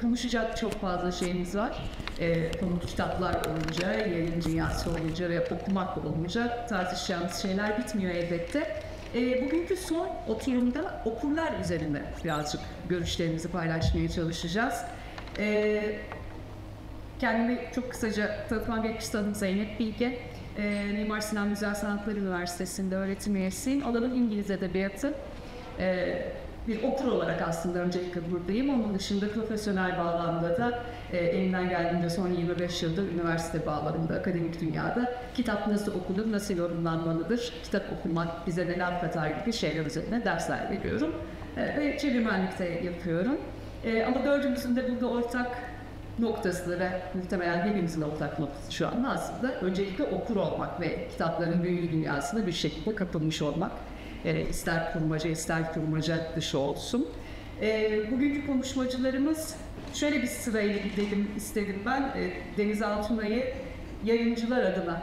konuşacak çok fazla şeyimiz var. Konuk kitaplar olunca, yayın dünyası olunca ve okumak olunca tartışacağımız şeyler bitmiyor elbette. Bugünkü son oturumda okurlar üzerinde birazcık görüşlerimizi paylaşmaya çalışacağız. Kendimi çok kısaca tanıtmam gerekirse adım Zeynep Bilge. Mimar Sinan Güzel Sanatlar Üniversitesi'nde öğretim üyesiyim. Alanım İngiliz Edebiyatı. Bir okur olarak aslında öncelikle buradayım. Onun dışında profesyonel bağlamda da elimden geldiğince son 25 yıldır üniversite bağlamında, akademik dünyada kitap nasıl okunur, nasıl yorumlanmalıdır, kitap okumak bize neler katar gibi şeyler üzerine dersler veriyorum. Ve çevirmenlikte yapıyorum. Ama dördümüzün de burada ortak noktası ve muhtemelen hepimizin ortak noktası şu an aslında öncelikle okur olmak ve kitapların büyülü dünyasına bir şekilde kapılmış olmak. İster kurmaca, ister kurmaca dışı olsun. Bugünkü konuşmacılarımız şöyle bir sırayla gidelim istedim ben. Deniz Altunay'ı yayıncılar adına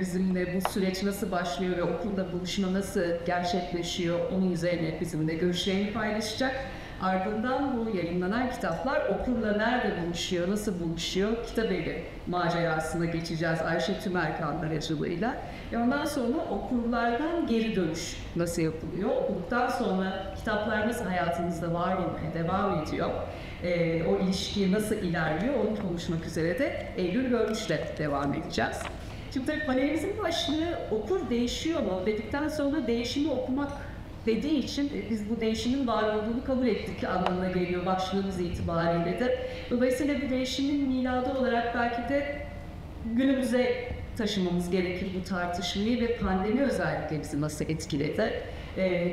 bizimle bu süreç nasıl başlıyor ve okulda buluşma nasıl gerçekleşiyor onun üzerine bizimle görüşlerini paylaşacak. Ardından bu yayınlanan kitaplar okurla nerede buluşuyor, nasıl buluşuyor, kitabevi macerasına geçeceğiz Ayşe Tümerkan aracılığıyla. Ondan sonra okurlardan geri dönüş nasıl yapılıyor, okuduktan sonra kitaplar nasıl hayatınızda var olmaya devam ediyor, o ilişki nasıl ilerliyor onu konuşmak üzere de Eylül Görmüş'le devam edeceğiz. Şimdi tabii panelimizin başlığı okur değişiyor mu dedikten sonra değişimi okumak dediği için biz bu değişimin var olduğunu kabul ettik anlamına geliyor başlığımız itibariyle de. Dolayısıyla bu değişimin miladı olarak belki de günümüze taşımamız gerekir bu tartışmayı ve pandemi özellikle bizi nasıl etkiledi.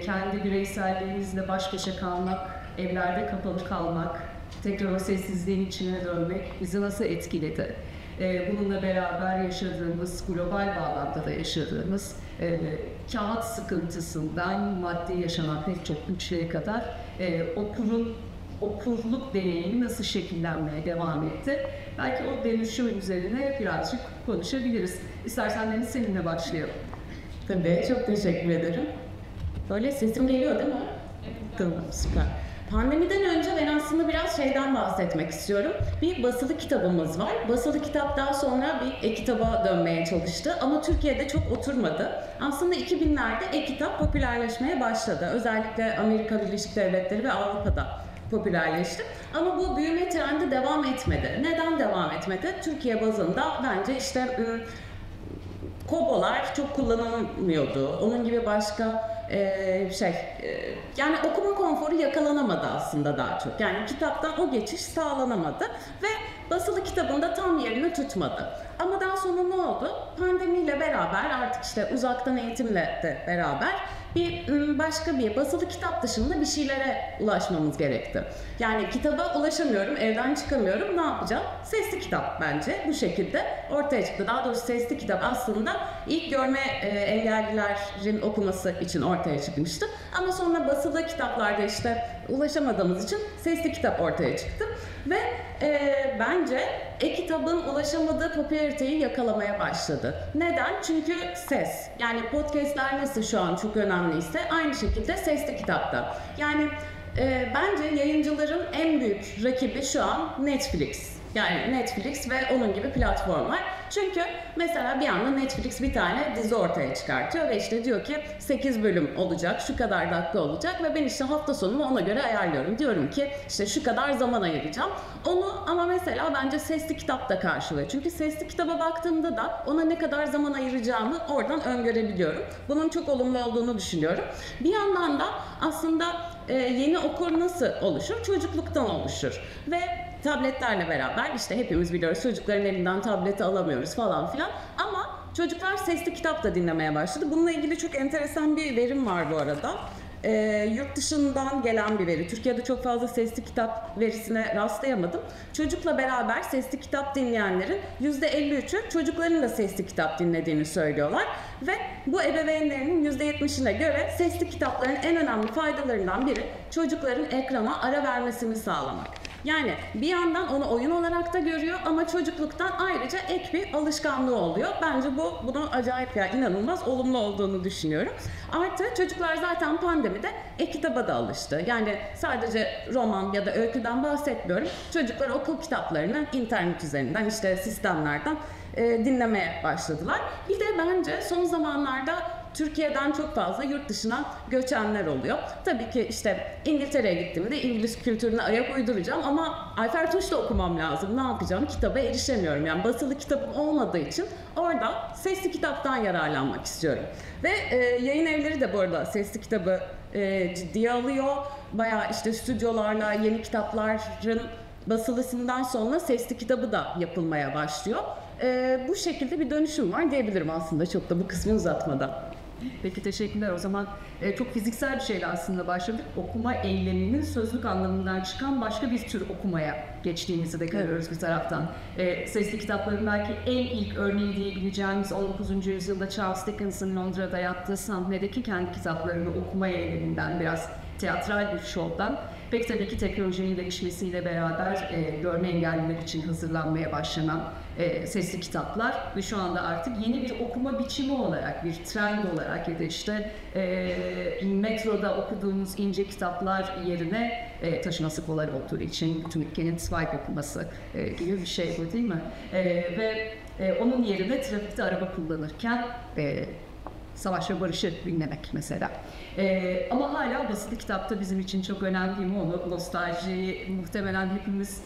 Kendi bireyselliğimizle baş başa kalmak, evlerde kapalı kalmak, tekrar o sessizliğin içine dönmek bizi nasıl etkiledi? Bununla beraber yaşadığımız, global bağlamda da yaşadığımız kağıt sıkıntısından maddi yaşanan pek çok güçlere kadar okurluk deneyimi nasıl şekillenmeye devam etti? Belki o dönüşüm üzerine birazcık konuşabiliriz. İstersen Deniz seninle başlayalım. Tabii, çok teşekkür ederim. Böyle sesim geliyor değil mi? Evet. Tamam, süper. Pandemiden önce ben aslında biraz şeyden bahsetmek istiyorum. Bir basılı kitabımız var. Basılı kitap daha sonra bir e-kitaba dönmeye çalıştı ama Türkiye'de çok oturmadı. Aslında 2000'lerde e-kitap popülerleşmeye başladı. Özellikle Amerika Birleşik Devletleri ve Avrupa'da popülerleşti. Ama bu büyüme trendi devam etmedi. Neden devam etmedi? Türkiye bazında bence işte kobolar çok kullanılmıyordu. Onun gibi başka yani okuma konforu yakalanamadı aslında daha çok. Yani kitaptan o geçiş sağlanamadı ve basılı kitabın da tam yerini tutmadı. Ama daha sonra ne oldu? Pandemiyle beraber artık işte uzaktan eğitimle de beraber başka bir basılı kitap dışında bir şeylere ulaşmamız gerekti. Yani kitaba ulaşamıyorum, evden çıkamıyorum, ne yapacağım? Sesli kitap bence bu şekilde ortaya çıktı. Daha doğrusu sesli kitap aslında ilk görme engellilerin okuması için ortaya çıkmıştı. Ama sonra basılı kitaplarda işte ulaşamadığımız için sesli kitap ortaya çıktı. Ve bence e-kitabın ulaşamadığı popülariteyi yakalamaya başladı. Neden? Çünkü ses. Yani podcastler nasıl şu an çok önemliyse aynı şekilde sesli kitapta. Yani bence yayıncıların en büyük rakibi şu an Netflix. Yani Netflix ve onun gibi platformlar. Çünkü mesela bir anda Netflix bir tane dizi ortaya çıkartıyor ve işte diyor ki 8 bölüm olacak, şu kadar dakika olacak ve ben işte hafta sonumu ona göre ayarlıyorum. Diyorum ki işte şu kadar zaman ayıracağım. Onu ama mesela bence sesli kitap da karşılıyor. Çünkü sesli kitaba baktığımda da ona ne kadar zaman ayıracağımı oradan öngörebiliyorum. Bunun çok olumlu olduğunu düşünüyorum. Bir yandan da aslında yeni okur nasıl oluşur? Çocukluktan oluşur. Ve tabletlerle beraber işte hepimiz biliyoruz çocukların elinden tableti alamıyoruz falan filan ama çocuklar sesli kitap da dinlemeye başladı. Bununla ilgili çok enteresan bir verim var bu arada. Yurt dışından gelen bir veri. Türkiye'de çok fazla sesli kitap verisine rastlayamadım. Çocukla beraber sesli kitap dinleyenlerin %53'ü çocukların da sesli kitap dinlediğini söylüyorlar. Ve bu ebeveynlerinin %70'ine göre sesli kitapların en önemli faydalarından biri çocukların ekrana ara vermesini sağlamak. Yani bir yandan onu oyun olarak da görüyor ama çocukluktan ayrıca ek bir alışkanlığı oluyor. Bence bu bunun acayip ya inanılmaz olumlu olduğunu düşünüyorum. Artı çocuklar zaten pandemide e-kitaba da alıştı. Yani sadece roman ya da öyküden bahsetmiyorum. Çocuklar okul kitaplarını internet üzerinden işte sistemlerden dinlemeye başladılar. Bir de bence son zamanlarda Türkiye'den çok fazla yurt dışına göçenler oluyor. Tabii ki işte İngiltere'ye gittiğimde İngiliz kültürüne ayak uyduracağım ama Ayfer Tuş'la okumam lazım. Ne yapacağım? Kitaba erişemiyorum. Yani basılı kitabım olmadığı için orada sesli kitaptan yararlanmak istiyorum. Ve yayın evleri de bu arada sesli kitabı ciddiye alıyor. Bayağı işte stüdyolarla yeni kitapların basılısından sonra sesli kitabı da yapılmaya başlıyor. Bu şekilde bir dönüşüm var diyebilirim aslında çok da bu kısmı uzatmadan. Peki teşekkürler. O zaman çok fiziksel bir şeyle aslında başladık. Okuma eyleminin sözlük anlamından çıkan başka bir tür okumaya geçtiğimizi de görüyoruz bir taraftan. Sesli kitapların belki en ilk örneği diyebileceğimiz 19. yüzyılda Charles Dickens'ın Londra'da yaptığı sahnedeki kendi kitaplarını okuma eyleminden biraz tiyatral bir şovdan pek tabii ki teknolojinin gelişmesiyle beraber görme engelliler için hazırlanmaya başlanan sesli kitaplar ve şu anda artık yeni bir okuma biçimi olarak, bir trend olarak ya da işte metroda okuduğumuz ince kitaplar yerine taşıması kolay olduğu için bütün ülkenin swipe yapılması gibi bir şey bu değil mi? Ve onun yerine trafikte araba kullanırken Savaş ve Barış'ı dinlemek mesela. Ama hala basılı kitapta bizim için çok önemli değil mi? Onu nostaljiyi muhtemelen hepimiz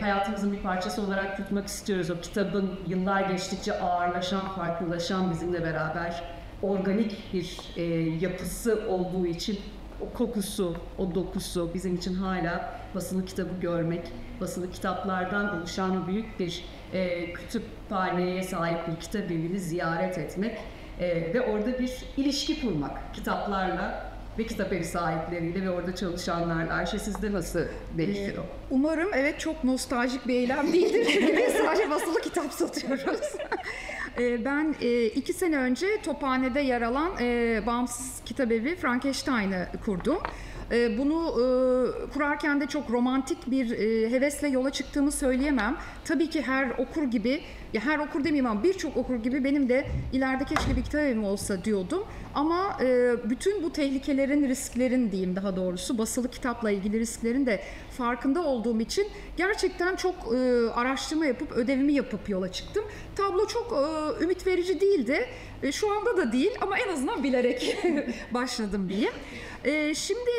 hayatımızın bir parçası olarak tutmak istiyoruz. O kitabın yıllar geçtikçe ağırlaşan, farklılaşan bizimle beraber organik bir yapısı olduğu için o kokusu, o dokusu bizim için hala basılı kitabı görmek, basılı kitaplardan oluşan büyük bir kütüphaneye sahip bir kitap evini ziyaret etmek ve orada bir ilişki kurmak kitaplarla ve kitap evi sahipleriyle ve orada çalışanlarla. Ayşe sizde nasıl değişiyor? Umarım evet çok nostaljik bir eylem değildir. Çünkü biz sadece basılı kitap satıyoruz. Ben 2 sene önce Tophane'de yer alan bağımsız kitap evi Frankenstein'ı kurdum. Bunu kurarken de çok romantik bir hevesle yola çıktığımı söyleyemem. Tabii ki her okur gibi, ya her okur demeyeyim ama birçok okur gibi benim de ileride keşke bir kitap evim olsa diyordum. Ama bütün bu tehlikelerin, risklerin diyeyim daha doğrusu basılı kitapla ilgili risklerin de farkında olduğum için gerçekten çok araştırma yapıp ödevimi yapıp yola çıktım. Tablo çok ümit verici değildi. Şu anda da değil ama en azından bilerek başladım diye. Şimdi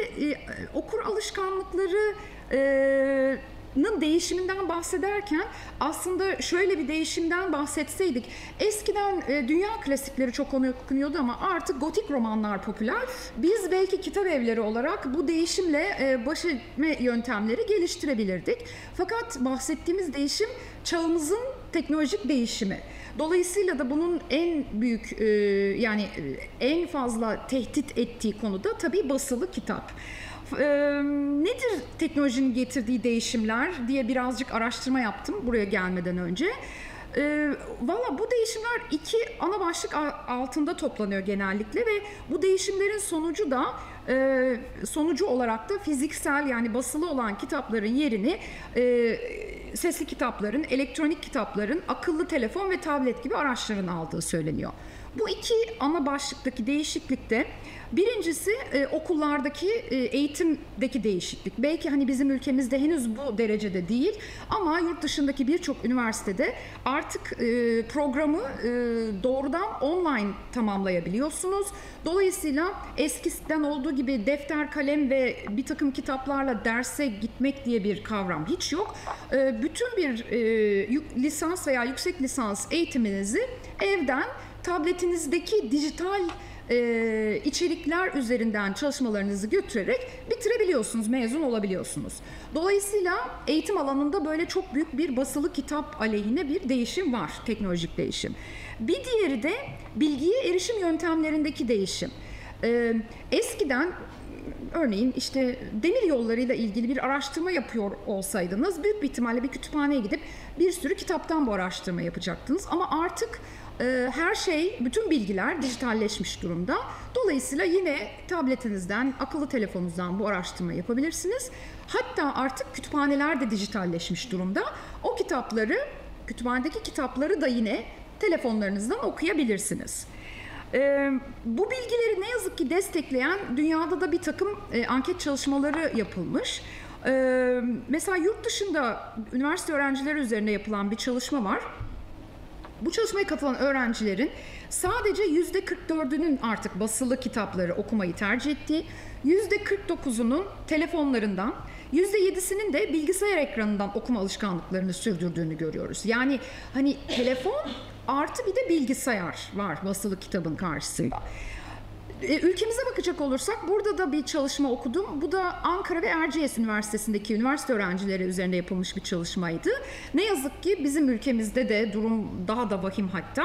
okur alışkanlıklarının değişiminden bahsederken aslında şöyle bir değişimden bahsetseydik. Eskiden dünya klasikleri çok okunuyordu ama artık gotik romanlar popüler. Biz belki kitap evleri olarak bu değişimle baş etme yöntemleri geliştirebilirdik. Fakat bahsettiğimiz değişim çağımızın teknolojik değişimi. Dolayısıyla da bunun en büyük yani en fazla tehdit ettiği konu da tabii basılı kitap. Nedir teknolojinin getirdiği değişimler diye birazcık araştırma yaptım buraya gelmeden önce. Valla bu değişimler 2 ana başlık altında toplanıyor genellikle ve bu değişimlerin sonucu da sonucu olarak da fiziksel yani basılı olan kitapların yerini sesli kitapların, elektronik kitapların, akıllı telefon ve tablet gibi araçların aldığı söyleniyor. Bu 2 ana başlıktaki değişiklikte birincisi okullardaki eğitimdeki değişiklik. Belki hani bizim ülkemizde henüz bu derecede değil ama yurt dışındaki birçok üniversitede artık programı doğrudan online tamamlayabiliyorsunuz. Dolayısıyla eskiden olduğu gibi defter, kalem ve bir takım kitaplarla derse gitmek diye bir kavram hiç yok. Bütün bir lisans veya yüksek lisans eğitiminizi evden tabletinizdeki dijital içerikler üzerinden çalışmalarınızı götürerek bitirebiliyorsunuz, mezun olabiliyorsunuz. Dolayısıyla eğitim alanında böyle çok büyük bir basılı kitap aleyhine bir değişim var, teknolojik değişim. Bir diğeri de bilgiye erişim yöntemlerindeki değişim. Eskiden örneğin işte demir yollarıyla ilgili bir araştırma yapıyor olsaydınız büyük bir ihtimalle bir kütüphaneye gidip bir sürü kitaptan bu araştırma yapacaktınız ama artık her şey, bütün bilgiler dijitalleşmiş durumda. Dolayısıyla yine tabletinizden, akıllı telefonunuzdan bu araştırma yapabilirsiniz. Hatta artık kütüphaneler de dijitalleşmiş durumda. O kitapları, kütüphanedeki kitapları da yine telefonlarınızdan okuyabilirsiniz. Bu bilgileri ne yazık ki destekleyen dünyada da bir takım anket çalışmaları yapılmış. Mesela yurt dışında üniversite öğrencileri üzerine yapılan bir çalışma var. Bu çalışmaya katılan öğrencilerin sadece %44'ünün artık basılı kitapları okumayı tercih ettiği, %49'unun telefonlarından, %7'sinin de bilgisayar ekranından okuma alışkanlıklarını sürdürdüğünü görüyoruz. Yani hani telefon artı bir de bilgisayar var basılı kitabın karşısında. Ülkemize bakacak olursak burada da bir çalışma okudum. Bu da Ankara ve Erciyes Üniversitesi'ndeki üniversite öğrencileri üzerine yapılmış bir çalışmaydı. Ne yazık ki bizim ülkemizde de durum daha da vahim hatta.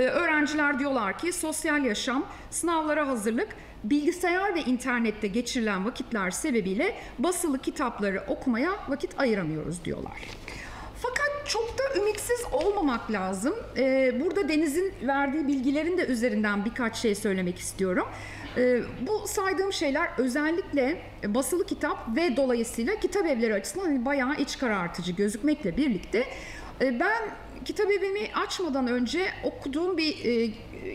Öğrenciler diyorlar ki sosyal yaşam, sınavlara hazırlık, bilgisayar ve internette geçirilen vakitler sebebiyle basılı kitapları okumaya vakit ayıramıyoruz diyorlar. Fakat çok da ümitsiz olmamak lazım. Burada Deniz'in verdiği bilgilerin de üzerinden birkaç şey söylemek istiyorum. Bu saydığım şeyler özellikle basılı kitap ve dolayısıyla kitap evleri açısından bayağı iç karartıcı gözükmekle birlikte ben kitap evimi açmadan önce okuduğum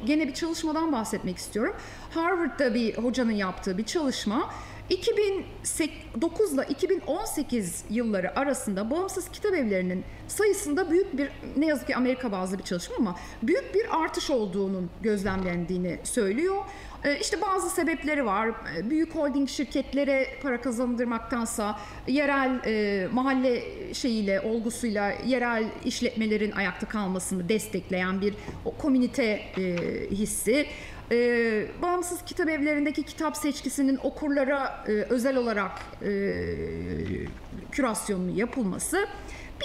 gene bir çalışmadan bahsetmek istiyorum. Harvard'da bir hocanın yaptığı bir çalışma. 2009 ile 2018 yılları arasında bağımsız kitap evlerinin sayısında büyük bir, ne yazık ki Amerika bazlı bir çalışma ama büyük bir artış olduğunun gözlemlendiğini söylüyor. İşte bazı sebepleri var. Büyük holding şirketlere para kazandırmaktansa yerel mahalle olgusuyla yerel işletmelerin ayakta kalmasını destekleyen bir komünite hissi. Bağımsız kitap evlerindeki kitap seçkisinin okurlara özel olarak kürasyonunun yapılması.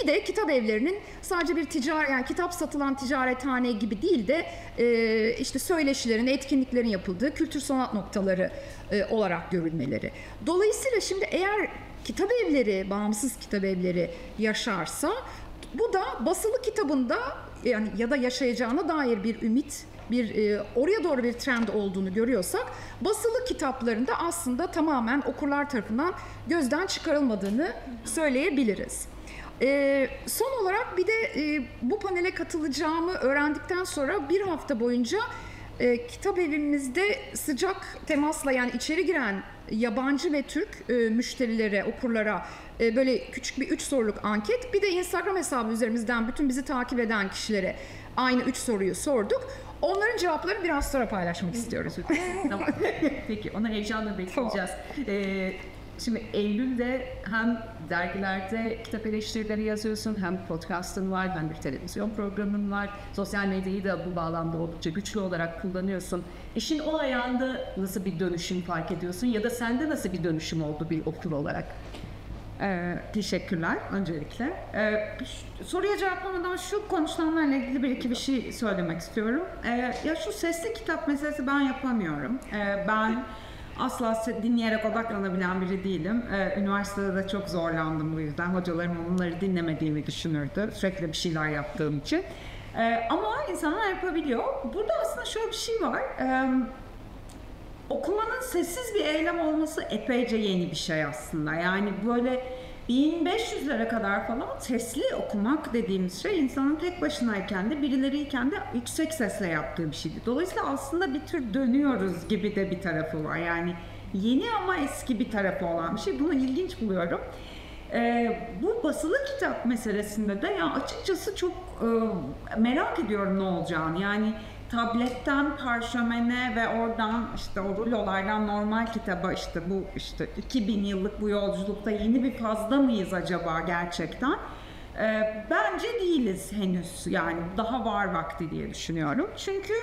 Bir de kitap evlerinin sadece bir ticaret, yani kitap satılan ticarethane gibi değil de işte söyleşilerin, etkinliklerin yapıldığı kültür sanat noktaları olarak görülmeleri. Dolayısıyla şimdi eğer kitap evleri, bağımsız kitap evleri yaşarsa bu da basılı kitabında yani ya da yaşayacağına dair bir ümit, oraya doğru bir trend olduğunu görüyorsak basılı kitaplarında aslında tamamen okurlar tarafından gözden çıkarılmadığını söyleyebiliriz. Son olarak bir de bu panele katılacağımı öğrendikten sonra bir hafta boyunca kitap evimizde sıcak temasla yani içeri giren yabancı ve Türk müşterilere, okurlara böyle küçük bir 3 soruluk anket. Bir de Instagram hesabı üzerimizden bütün bizi takip eden kişilere aynı 3 soruyu sorduk. Onların cevaplarını biraz sonra paylaşmak istiyoruz. Tamam. Peki, onu heyecanla bekleyeceğiz. Şimdi Eylül'de hem dergilerde kitap eleştirileri yazıyorsun, hem podcast'ın var, hem bir televizyon programın var. Sosyal medyayı da bu bağlamda oldukça güçlü olarak kullanıyorsun. İşin o ayağında nasıl bir dönüşüm fark ediyorsun ya da sende nasıl bir dönüşüm oldu bir okur olarak? Teşekkürler öncelikle. Soruya cevaplamadan şu konuşulanlarla ilgili bir iki bir şey söylemek istiyorum. Ya şu sesli kitap meselesi ben yapamıyorum. Ben asla dinleyerek odaklanabilen biri değilim. Üniversitede de çok zorlandım bu yüzden. Hocalarım onları dinlemediğimi düşünürdü. Sürekli bir şeyler yaptığım için. Ama insanlar yapabiliyor. Burada aslında şöyle bir şey var. Okumanın sessiz bir eylem olması epeyce yeni bir şey aslında. Yani böyle 1500'lere kadar falan sesli okumak dediğimiz şey insanın tek başınayken de birileriyken de yüksek sesle yaptığı bir şeydi. Dolayısıyla aslında bir tür dönüyoruz gibi de bir tarafı var. Yani yeni ama eski bir tarafı olan bir şey. Bunu ilginç buluyorum. Bu basılı kitap meselesinde de ya açıkçası çok merak ediyorum ne olacağını. Yani tabletten parşömene ve oradan işte o rulolardan normal kitaba işte 2000 yıllık bu yolculukta yeni bir fazda mıyız acaba gerçekten? Bence değiliz henüz. Yani daha var vakti diye düşünüyorum. Çünkü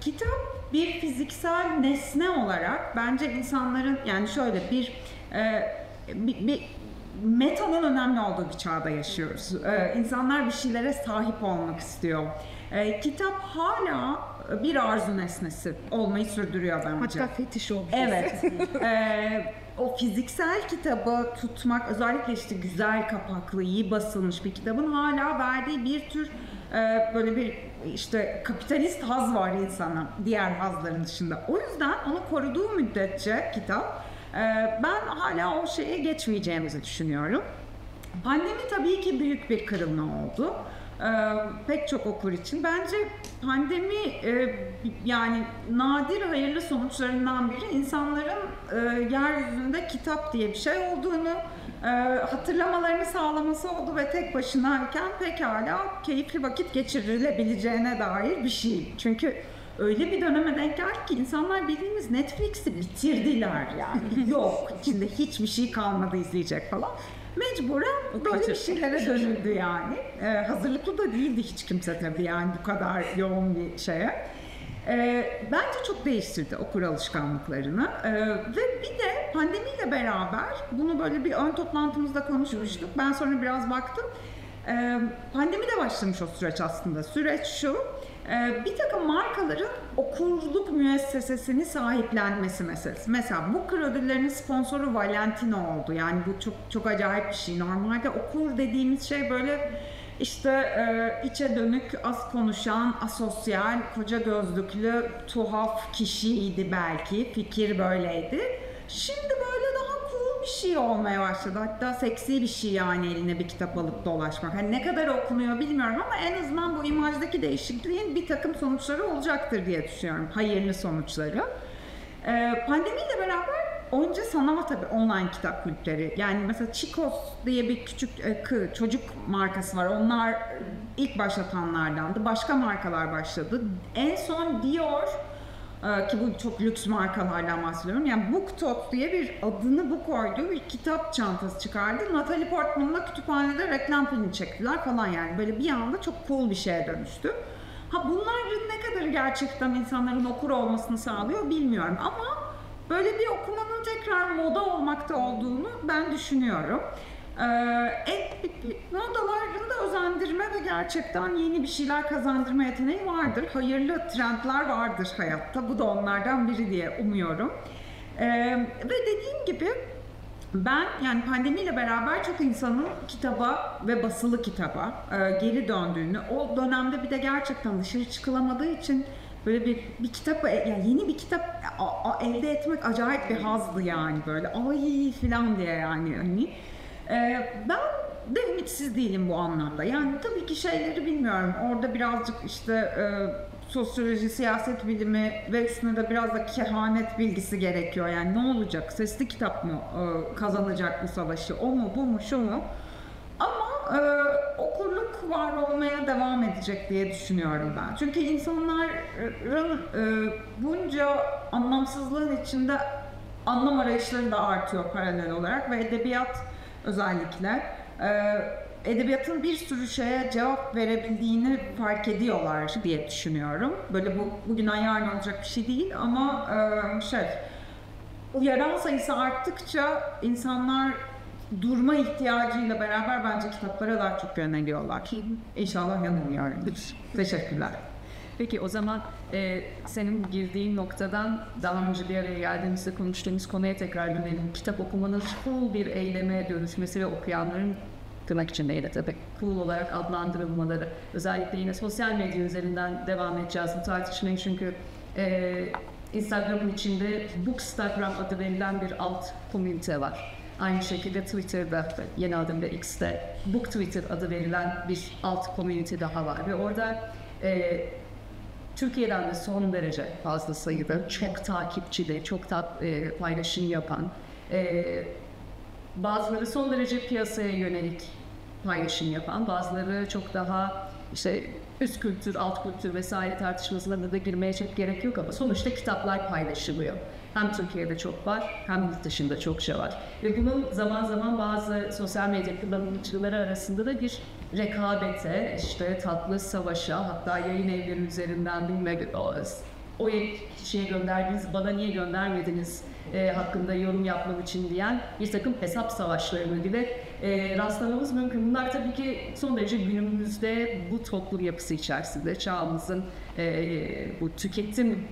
kitap bir fiziksel nesne olarak bence insanların yani şöyle bir metanın önemli olduğu bir çağda yaşıyoruz. İnsanlar bir şeylere sahip olmak istiyor. Kitap hala bir arzu nesnesi olmayı sürdürüyor bence. Hatta fetiş olmuş. Evet. O fiziksel kitabı tutmak, özellikle işte güzel kapaklı, iyi basılmış bir kitabın hala verdiği bir tür böyle bir işte kapitalist haz var insana diğer hazların dışında. O yüzden onu koruduğu müddetçe kitap Ben hala o şeye geçmeyeceğimizi düşünüyorum. Pandemi tabii ki büyük bir kırılma oldu. Pek çok okur için. Bence pandemi yani nadir hayırlı sonuçlarından biri insanların yeryüzünde kitap diye bir şey olduğunu hatırlamalarını sağlaması oldu ve tek başınayken pekala keyifli vakit geçirilebileceğine dair bir şey. Çünkü öyle bir döneme denk geldik ki insanlar bildiğimiz Netflix'i bitirdiler yani. Yok, içinde hiçbir şey kalmadı izleyecek falan. Mecburen böyle bir şeylere dönüldü yani. Hazırlıklı da değildi hiç kimse tabii yani bu kadar yoğun bir şeye. Bence çok değiştirdi okur alışkanlıklarını. Ve bir de pandemiyle beraber bunu böyle bir ön toplantımızda konuşmuştuk. Ben sonra biraz baktım. Pandemi de başlamış o süreç aslında. Süreç şu, bir takım markaların okurluk müessesesini sahiplenmesi meselesi. Mesela Booker ödüllerinin sponsoru Valentino oldu. Yani bu çok çok acayip bir şey. Normalde okur dediğimiz şey böyle işte içe dönük, az konuşan, asosyal, koca gözlüklü, tuhaf kişiydi belki. Fikir böyleydi. Şimdi böyle daha cool bir şey olmaya başladı. Hatta seksi bir şey yani eline bir kitap alıp dolaşmak. Hani ne kadar okunuyor bilmiyorum ama en azından bu imajdaki değişikliğin bir takım sonuçları olacaktır diye düşünüyorum. Hayırlı sonuçları. Pandemiyle beraber önce sanama tabii online kitap kulüpleri. Yani mesela Chicos diye bir küçük çocuk markası var. Onlar ilk başlatanlardandı. Başka markalar başladı. En son Dior ki bu çok lüks markalardan bahsediyorum. Yani BookTok diye bir adını bu koyduğu bir kitap çantası çıkardı. Natalie Portman'la kütüphanede reklam filmi çektiler falan yani. Böyle bir anda çok cool bir şeye dönüştü. Ha bunların ne kadar gerçekten insanların okur olmasını sağlıyor bilmiyorum ama böyle bir okumanın tekrar moda olmakta olduğunu ben düşünüyorum. Modalarında özendirme ve gerçekten yeni bir şeyler kazandırma yeteneği vardır. Hayırlı trendler vardır hayatta. Bu da onlardan biri diye umuyorum. Ve dediğim gibi ben yani pandemiyle beraber çok insanın kitaba ve basılı kitaba geri döndüğünü, o dönemde bir de gerçekten dışarı çıkılamadığı için böyle bir kitap, yani yeni bir kitap elde etmek acayip bir hazdı yani böyle ay filan diye yani hani. Ben de ümitsiz değilim bu anlamda. Yani tabii ki şeyleri bilmiyorum. Orada birazcık işte sosyoloji, siyaset bilimi ve üstüne de biraz da kehanet bilgisi gerekiyor. Yani ne olacak? Sesli kitap mı kazanacak bu savaşı? O mu, bu mu, şu mu? Ama okurluk var olmaya devam edecek diye düşünüyorum ben. Çünkü insanların bunca anlamsızlığın içinde anlam arayışları da artıyor paralel olarak ve edebiyat özellikle edebiyatın bir sürü şeye cevap verebildiğini fark ediyorlar diye düşünüyorum. Böyle bu bugünden yarın olacak bir şey değil ama uyaran sayısı arttıkça insanlar durma ihtiyacıyla beraber bence kitaplara daha çok yöneliyorlar. İnşallah yanılmıyoruz. Teşekkürler. Peki o zaman senin girdiğin noktadan daha önce bir araya geldiğimizde konuştuğumuz konuya tekrar dönelim. Kitap okumanın cool bir eyleme dönüşmesi ve okuyanların tırnak içindeydi tabii cool olarak adlandırılmaları. Özellikle yine sosyal medya üzerinden devam edeceğiz bu tartışmayı çünkü Instagram'ın içinde Bookstagram adı verilen bir alt komünite var. Aynı şekilde Twitter'da, yeni adımda X'te Book Twitter adı verilen bir alt komünite daha var ve orada Türkiye'den de son derece fazla sayıda çok takipçili, çok paylaşım yapan, bazıları son derece piyasaya yönelik paylaşım yapan, bazıları çok daha işte üst kültür, alt kültür vesaire tartışmalarına da girmeye çok gerek yok ama sonuçta kitaplar paylaşılıyor. Hem Türkiye'de çok var, hem yurt dışında çokça var. Ve bunun zaman zaman bazı sosyal medya kullanıcıları arasında da bir rekabete, işte tatlı savaşa, hatta yayın evleri üzerinden bilmek, o kişiye gönderdiniz, bana niye göndermediniz hakkında yorum yapmam için diyen bir takım hesap savaşlarına bile rastlamamız mümkün. Bunlar tabii ki son derece günümüzde bu toplum yapısı içerisinde, çağımızın bu tüketim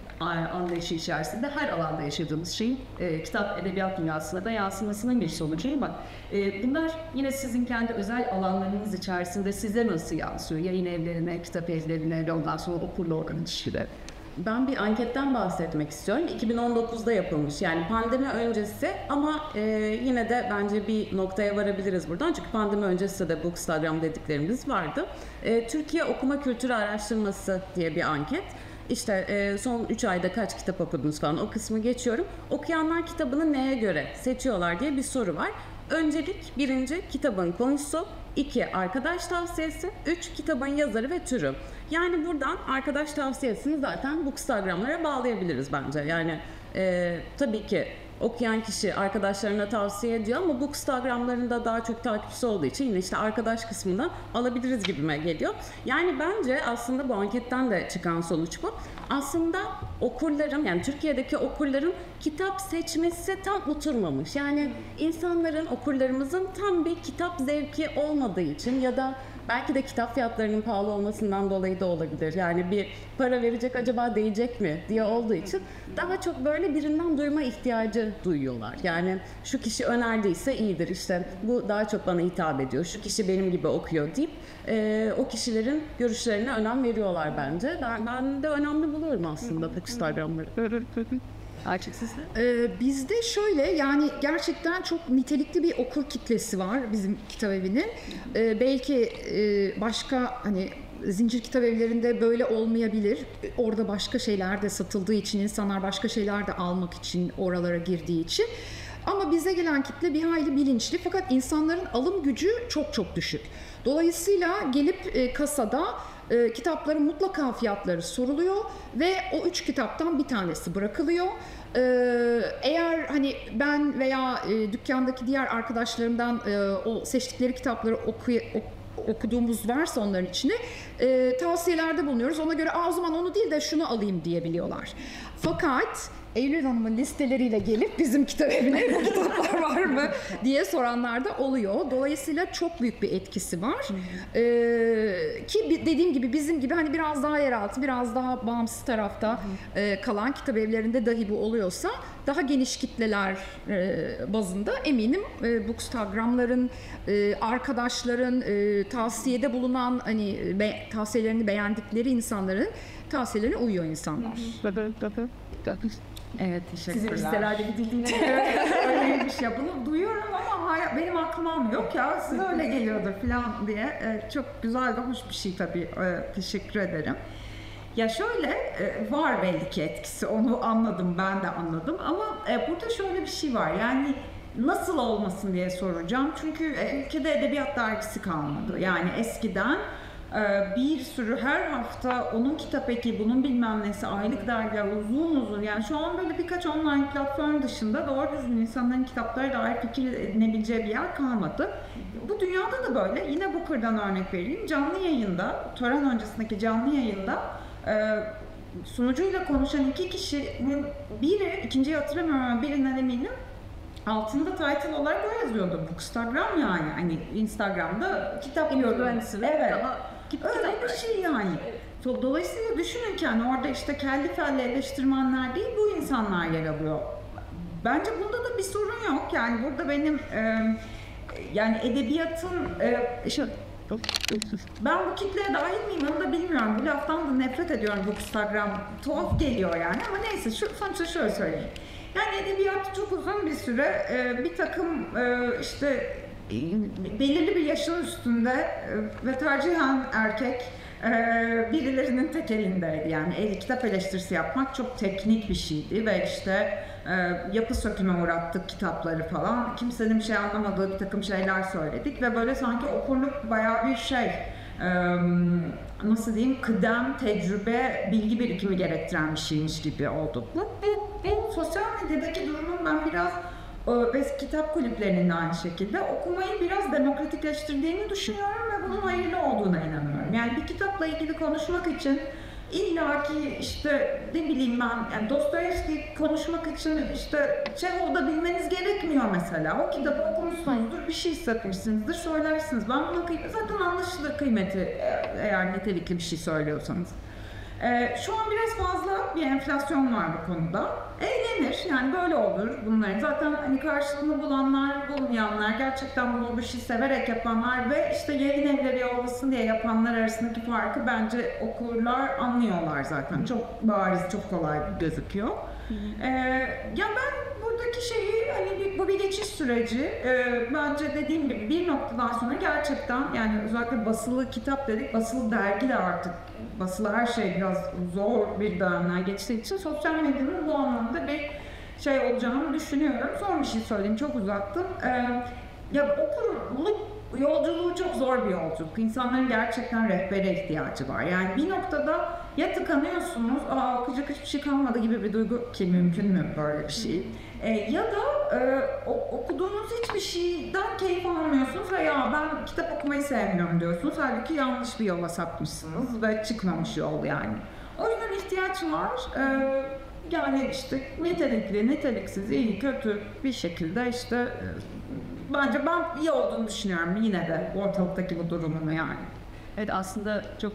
anlayışı içerisinde her alanda yaşadığımız şeyin kitap, edebiyat dünyasına da yansımasının bir sonucu ama bunlar yine sizin kendi özel alanlarınız içerisinde size nasıl yansıyor? Yayın evlerine, kitap evlerine, ondan sonra okurlu organizasyonlara. Ben bir anketten bahsetmek istiyorum. 2019'da yapılmış. Yani pandemi öncesi ama yine de bence bir noktaya varabiliriz buradan. Çünkü pandemi öncesi de Bookstagram dediklerimiz vardı. Türkiye Okuma Kültürü Araştırması diye bir anket. İşte son 3 ayda kaç kitap okudunuz falan, o kısmı geçiyorum. Okuyanlar kitabını neye göre seçiyorlar diye bir soru var. Öncelik 1. kitabın konusu, 2. arkadaş tavsiyesi, 3. kitabın yazarı ve türü. Yani buradan arkadaş tavsiyesini zaten Bookstagram'lara bağlayabiliriz bence. Yani tabii ki okuyan kişi arkadaşlarına tavsiye ediyor ama Bookstagram'larında daha çok takipçisi olduğu için yine işte arkadaş kısmını alabiliriz gibime geliyor. Yani bence aslında bu anketten de çıkan sonuç bu. Aslında okurların, yani Türkiye'deki okurların kitap seçmesi tam oturmamış. Yani insanların, okurlarımızın tam bir kitap zevki olmadığı için ya da belki de kitap fiyatlarının pahalı olmasından dolayı da olabilir. Yani bir para verecek, acaba değecek mi diye olduğu için daha çok böyle birinden duyma ihtiyacı duyuyorlar. Yani şu kişi önerdiyse iyidir, işte bu daha çok bana hitap ediyor, şu kişi benim gibi okuyor deyip o kişilerin görüşlerine önem veriyorlar bence. Ben de önemli buluyorum aslında Instagram'ları. Açık sizde. Bizde şöyle, yani gerçekten çok nitelikli bir okur kitlesi var bizim kitap evinin. Belki başka hani zincir kitap evlerinde böyle olmayabilir. Orada başka şeyler de satıldığı için, insanlar başka şeyler de almak için oralara girdiği için. Ama bize gelen kitle bir hayli bilinçli, fakat insanların alım gücü çok çok düşük. Dolayısıyla gelip kasada kitapların mutlaka fiyatları soruluyor ve o 3 kitaptan bir tanesi bırakılıyor. Eğer hani ben veya dükkandaki diğer arkadaşlarımdan o seçtikleri kitapları okuduğumuz varsa onların içine tavsiyelerde bulunuyoruz. Ona göre o zaman onu değil de şunu alayım diyebiliyorlar. Fakat Eylül Hanım'ın listeleriyle gelip bizim kitap evine bu kitaplar var mı diye soranlar da oluyor. Dolayısıyla çok büyük bir etkisi var. Ki dediğim gibi bizim gibi hani biraz daha yeraltı, biraz daha bağımsız tarafta kalan kitap evlerinde dahi bu oluyorsa daha geniş kitleler bazında eminim Bookstagram'ların, arkadaşların, tavsiyede bulunan hani tavsiyelerini beğendikleri insanların tavsiyelerine uyuyor insanlar. Evet, teşekkürler. Sizin listelerde gidildiğine göre öyleymiş ya. Bunu duyuyorum ama benim aklım almıyor ya. Size öyle geliyordur falan diye. Çok güzel ve hoş bir şey tabii. Teşekkür ederim. Ya şöyle, var belli ki etkisi. Onu anladım, ben de anladım. Ama burada şöyle bir şey var. Yani nasıl olmasın diye soracağım. Çünkü ülkede edebiyat dergisi kalmadı. Yani eskiden bir sürü, her hafta onun kitap eki, bunun bilmem nesi, aylık dergiler, uzun uzun. Yani şu an böyle birkaç online platform dışında doğru düzgün insanların kitaplara dair fikir edinebileceği bir yer kalmadı. Bu dünyada da böyle. Yine Booker'dan örnek vereyim. Canlı yayında, tören öncesindeki canlı yayında sunucuyla konuşan iki kişinin biri, ikinciyi hatırlamıyorum ama birinden eminim, altında title olarak o yazıyordu. Bookstagram yani. Hani Instagram'da kitap influencer. Evet. Öyle bir şey yani. Dolayısıyla düşünürken orada işte kelli felli eleştirmenler değil, bu insanlar yer alıyor. Bence bunda da bir sorun yok. Yani burada benim yani edebiyatın ben bu kitleye dahil miyim onu da bilmiyorum. Bu laftan da nefret ediyorum, Bookstagram. Tuhaf geliyor yani ama neyse, sonuçta şöyle söyleyeyim. Yani edebiyat çok uzun bir süre bir takım işte belirli bir yaşın üstünde ve tercihen erkek birilerinin tek elindeydi. Yani kitap eleştirisi yapmak çok teknik bir şeydi ve işte yapı söküme uğrattık kitapları falan. Kimsenin bir şey anlamadığı bir takım şeyler söyledik ve böyle sanki okurluk bayağı bir şey, nasıl diyeyim, kıdem, tecrübe, bilgi birikimi gerektiren bir şeymiş gibi oldu. Bu sosyal medyadaki durumun ben biraz ve kitap kulüplerinin aynı şekilde okumayı biraz demokratikleştirdiğini düşünüyorum ve bunun hayırlı olduğuna inanıyorum. Yani bir kitapla ilgili konuşmak için İlla ki işte ne bileyim ben, yani Dostoyevski konuşmak için işte Çehov'da bilmeniz gerekmiyor mesela. O kitabı okumuşsunuzdur, bir şey hissetmişsinizdir, söylersiniz. Ben buna zaten anlaşılır kıymeti, eğer nitelikli bir şey söylüyorsanız. Şu an biraz fazla bir enflasyon var bu konuda. Eğlenir, yani böyle olur bunların. Zaten hani karşılığını bulanlar, bulmayanlar, gerçekten bu işi severek yapanlar ve işte yayın evleri olmasın diye yapanlar arasındaki farkı bence okurlar anlıyorlar zaten. Çok bariz, çok kolay gözüküyor. Ya ben buradaki şeyi, hani bu bir geçiş süreci. Bence dediğim gibi bir noktadan sonra gerçekten, yani özellikle basılı kitap dedik, basılı dergi de artık, basılı her şey biraz zor bir dönemler geçtiği için sosyal medyanın bu anlamda bir şey olacağını düşünüyorum. Son bir şey söyleyeyim, çok uzattım. Ya okurluk yolculuğu çok zor bir yolculuk. İnsanların gerçekten rehbere ihtiyacı var. Yani bir noktada ya tıkanıyorsunuz, aa okuyacak hiçbir şey kalmadı gibi bir duygu, ki mümkün mü böyle bir şey? Ya da okuduğunuz hiçbir şeyden keyif almıyorsunuz ve ya ben kitap okumayı sevmiyorum diyorsunuz. Halbuki yanlış bir yola sapmışsınız ve çıkmamış yol yani. O yüzden ihtiyaç var. Yani işte nitelikli, niteliksiz, iyi, kötü bir şekilde işte... Bence ben iyi olduğunu düşünüyorum yine de ortalıktaki bu durumunu yani. Evet, aslında çok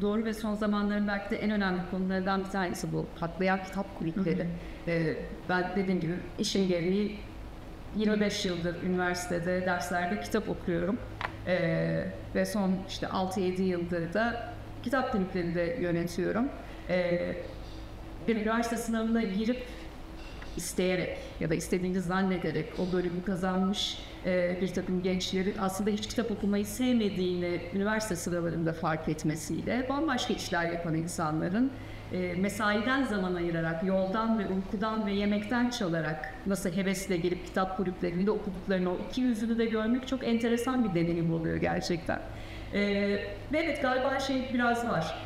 doğru ve son zamanların belki de en önemli konulardan bir tanesi bu patlayan kitap kulüpleri. Ben dediğim gibi işin gereği 25 yıldır üniversitede derslerde kitap okuyorum. Ve son işte 6-7 yıldır da kitap kulüplerini de yönetiyorum. Bir üniversite sınavına girip isteyerek ya da istediğini zannederek o bölümü kazanmış bir takım gençlerin aslında hiç kitap okumayı sevmediğini üniversite sıralarında fark etmesiyle bambaşka işler yapan insanların mesaiden zaman ayırarak, yoldan ve uykudan ve yemekten çalarak nasıl hevesle gelip kitap kulüplerinde okuduklarını, o iki yüzünü de görmek çok enteresan bir deneyim oluyor gerçekten. Evet, galiba şey biraz var.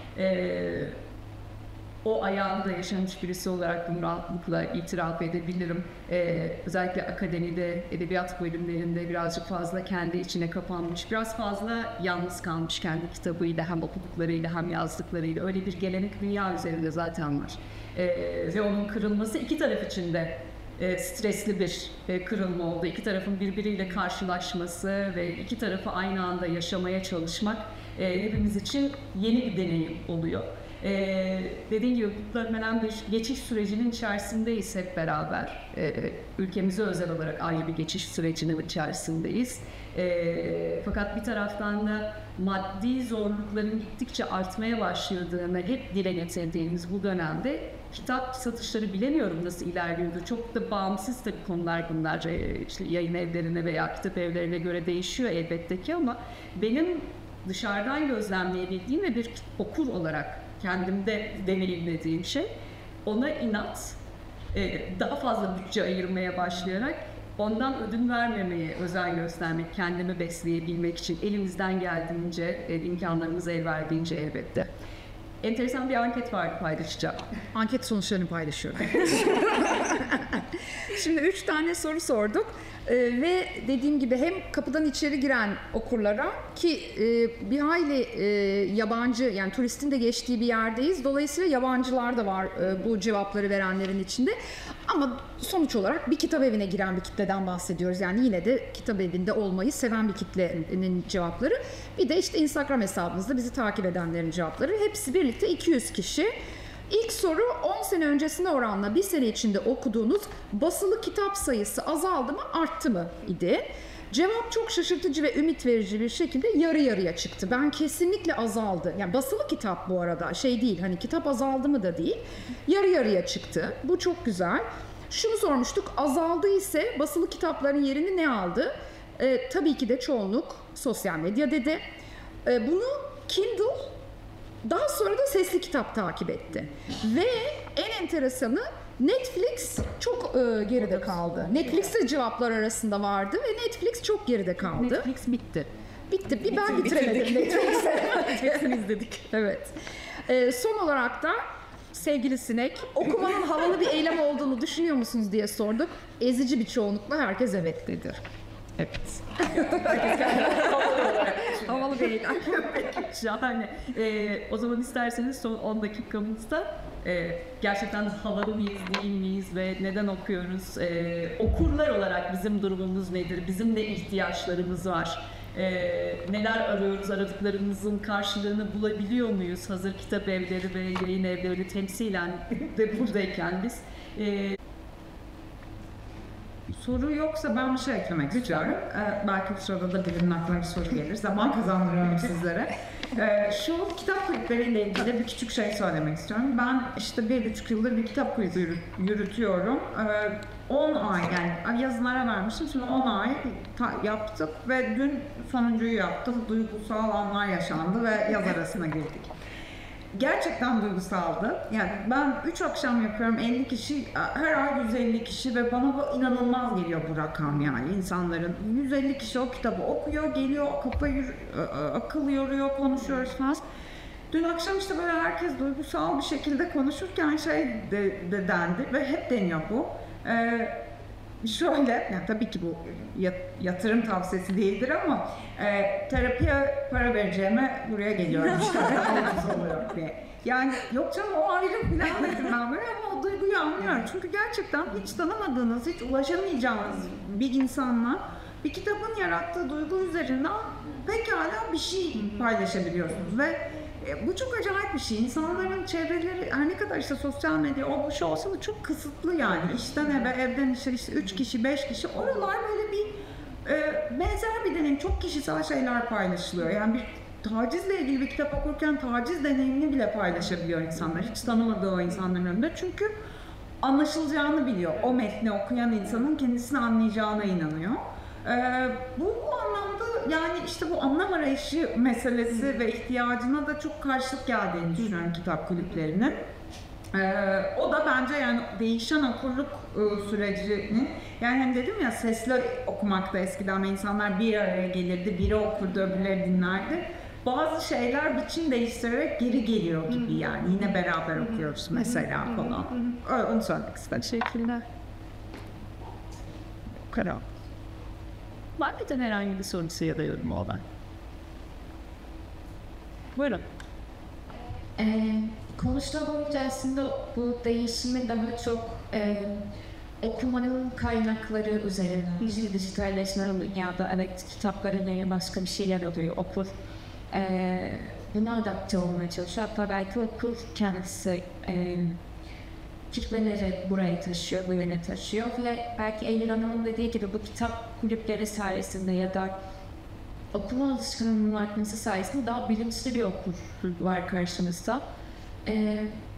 O ayağında yaşamış birisi olarak bunu rahatlıkla itiraf edebilirim. Özellikle akademide, edebiyat bölümlerinde birazcık fazla kendi içine kapanmış, biraz fazla yalnız kalmış kendi kitabıyla, hem okuduklarıyla hem yazdıklarıyla. Öyle bir gelenek dünya üzerinde zaten var. Ve onun kırılması iki taraf için de stresli bir kırılma oldu. İki tarafın birbiriyle karşılaşması ve iki tarafı aynı anda yaşamaya çalışmak hepimiz için yeni bir deneyim oluyor. Dediğim gibi muhtemelen bir geçiş sürecinin içerisindeyiz hep beraber. Ülkemize özel olarak ayrı bir geçiş sürecinin içerisindeyiz. Fakat bir taraftan da maddi zorlukların gittikçe artmaya başladığını hep dile getirdiğimiz bu dönemde kitap satışları bilemiyorum nasıl ilerliyordu. Çok da bağımsız tabii konular bunlar. İşte yayın evlerine veya kitap evlerine göre değişiyor elbette ki, ama benim dışarıdan gözlemleyebildiğim ve bir okur olarak kendimde deneyimlediğim şey, ona inat, daha fazla bütçe ayırmaya başlayarak ondan ödün vermemeye özen göstermek, kendimi besleyebilmek için elimizden geldiğince, imkanlarımız el verdiğince elbette. Enteresan bir anket vardı, paylaşacağım. Anket sonuçlarını paylaşıyorum. Şimdi 3 tane soru sorduk ve dediğim gibi hem kapıdan içeri giren okurlara, ki bir hayli yabancı, yani turistin de geçtiği bir yerdeyiz. Dolayısıyla yabancılar da var bu cevapları verenlerin içinde. Ama sonuç olarak bir kitap evine giren bir kitleden bahsediyoruz. Yani yine de kitap evinde olmayı seven bir kitlenin cevapları. Bir de işte Instagram hesabımızda bizi takip edenlerin cevapları. Hepsi birlikte 200 kişi. İlk soru, 10 sene öncesine oranla bir sene içinde okuduğunuz basılı kitap sayısı azaldı mı, arttı mı idi? Cevap çok şaşırtıcı ve ümit verici bir şekilde yarı yarıya çıktı. Ben kesinlikle azaldı. Yani basılı kitap bu arada şey değil, hani kitap azaldı mı da değil. Yarı yarıya çıktı. Bu çok güzel. Şunu sormuştuk, azaldı ise basılı kitapların yerini ne aldı? Tabii ki de çoğunluk sosyal medya dedi. Bunu Kindle, daha sonra da sesli kitap takip etti. Ve en enteresanı, Netflix çok geride kaldı. Netflix'te cevaplar arasında vardı ve Netflix çok geride kaldı. Netflix bitti. Bitti. Bir ben bitiremedim Netflix'i. Netflix'i izledik. Evet. Son olarak da sevgili Sinek, okumanın havalı bir eylem olduğunu düşünüyor musunuz diye sorduk. Ezici bir çoğunlukla herkes evet dedi. Evet. Havalı bir eylem. Şahane. O zaman isterseniz son 10 dakikamızda gerçekten havalı mıyız, değil miyiz ve neden okuyoruz? Okurlar olarak bizim durumumuz nedir? Bizim de ihtiyaçlarımız var. neler arıyoruz, aradıklarımızın karşılığını bulabiliyor muyuz? Hazır kitap evleri ve yayın evlerini temsilen de buradayken biz. Soru yoksa ben bir şey eklemek istiyorum. Belki bu sırada da birinin aklına bir soru gelir. Zaman kazandırıyorum sizlere. Şu kitap kulüpleriyle ilgili bir küçük şey söylemek istiyorum. Ben işte 1,5 yıldır bir kitap kulübü yürütüyorum. 10 ay yani yazılara vermiştim. Şimdi 10 ay yaptık ve dün sonuncuyu yaptık. Duygusal anlar yaşandı ve yaz arasına girdik. Gerçekten duygusaldı. Yani ben 3 akşam yapıyorum, 50 kişi, her ay 150 kişi ve bana bu inanılmaz geliyor bu rakam yani insanların. 150 kişi o kitabı okuyor, geliyor, akıl yoruyor, konuşuyoruz falan. Dün akşam işte böyle herkes duygusal bir şekilde konuşurken de dendi ve hep deniyor bu. Şöyle, yani tabii ki bu yatırım tavsiyesi değildir ama terapiye para vereceğime buraya geliyorum işte. Yani yok canım o ayrı falan dedim ben böyle ama o duyguyu anlıyorum. Çünkü gerçekten hiç tanımadığınız, hiç ulaşamayacağınız bir insanla bir kitabın yarattığı duygu üzerinden pekala bir şey paylaşabiliyorsunuz ve bu çok acayip bir şey. İnsanların çevreleri her ne kadar işte sosyal medya o bu şey olsa da çok kısıtlı yani. İşten eve, evden işe işte 3 kişi, 5 kişi oralar böyle bir benzer bir deneyim. Çok kişisel şeyler paylaşılıyor. Yani bir tacizle ilgili bir kitap okurken taciz deneyimini bile paylaşabiliyor insanlar. Hiç tanımadığı o insanların önünde. Çünkü anlaşılacağını biliyor. O metni okuyan insanın kendisini anlayacağına inanıyor. Bu anlamda yani işte bu anlam arayışı meselesi ve ihtiyacına da çok karşılık geldiğini düşünüyorum kitap kulüplerinin. O da bence yani değişen okurluk sürecini, yani hem dedim ya sesle okumakta eskiden insanlar bir araya gelirdi, biri okurdu, öbürleri dinlerdi. Bazı şeyler biçim değiştirerek geri geliyor gibi yani yine beraber okuyoruz mesela falan. Onu söylemek istedim. Teşekkürler. Bu kadar. Var mıydı herhangi bir sorusu ya da yorum olan? Buyurun. Konuşma boyunca aslında bu değişimi daha çok okumanın kaynakları üzerine, dijitalleşme dünyada kitapları veya başka bir şeyler oluyor, okur. Buna adapte olmaya çalışıyor. Hatta belki okur kendisi kitleleri buraya taşıyor, bu yöne taşıyor ve belki Eylül Hanım'ın dediği gibi bu kitap kulüpleri sayesinde ya da okuma alışkanlığının artması sayesinde daha bilimsel bir okur var karşımızda.